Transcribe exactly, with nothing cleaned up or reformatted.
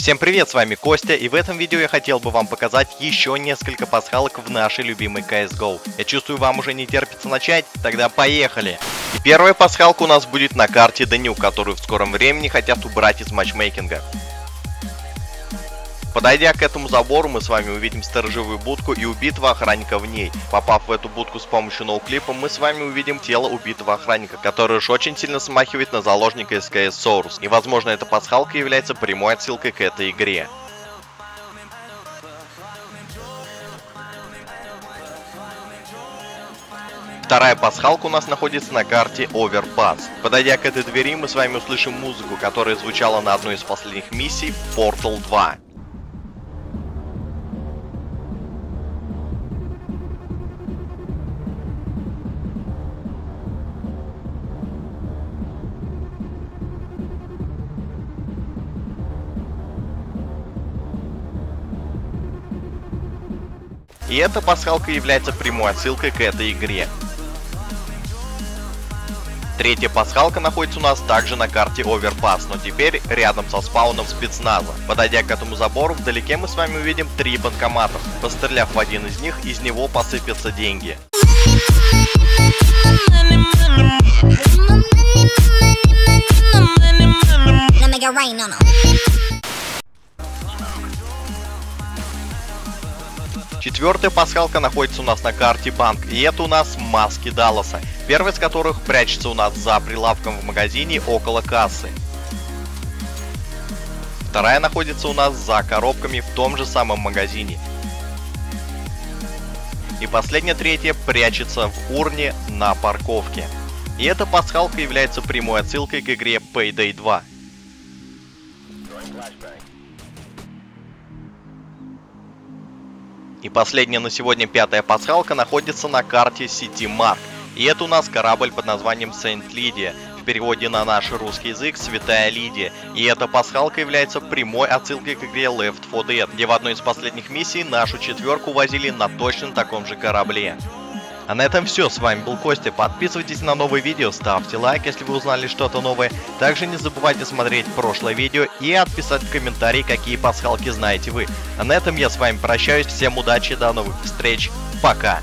Всем привет, с вами Костя, и в этом видео я хотел бы вам показать еще несколько пасхалок в нашей любимой си эс го. Я чувствую, вам уже не терпится начать, тогда поехали! И первая пасхалка у нас будет на карте Даню, которую в скором времени хотят убрать из матчмейкинга. Подойдя к этому забору, мы с вами увидим сторожевую будку и убитого охранника в ней. Попав в эту будку с помощью ноуклипа, мы с вами увидим тело убитого охранника, который уж очень сильно смахивает на заложника из си эс Source. И возможно, эта пасхалка является прямой отсылкой к этой игре. Вторая пасхалка у нас находится на карте Overpass. Подойдя к этой двери, мы с вами услышим музыку, которая звучала на одной из последних миссий Portal два. И эта пасхалка является прямой отсылкой к этой игре. Третья пасхалка находится у нас также на карте Overpass, но теперь рядом со спауном спецназа. Подойдя к этому забору, вдалеке мы с вами увидим три банкомата. Постреляв в один из них, из него посыпятся деньги. Четвертая пасхалка находится у нас на карте банк, и это у нас маски Далласа, первая из которых прячется у нас за прилавком в магазине около кассы. Вторая находится у нас за коробками в том же самом магазине. И последняя, третья, прячется в урне на парковке. И эта пасхалка является прямой отсылкой к игре Payday два. И последняя на сегодня пятая пасхалка находится на карте City Mark. И это у нас корабль под названием Saint Lydia, в переводе на наш русский язык «Святая Лидия». И эта пасхалка является прямой отсылкой к игре Left four Dead, где в одной из последних миссий нашу четверку возили на точно таком же корабле. А на этом все, с вами был Костя, подписывайтесь на новые видео, ставьте лайк, если вы узнали что-то новое. Также не забывайте смотреть прошлое видео и отписать в комментарии, какие пасхалки знаете вы. А на этом я с вами прощаюсь, всем удачи, до новых встреч, пока!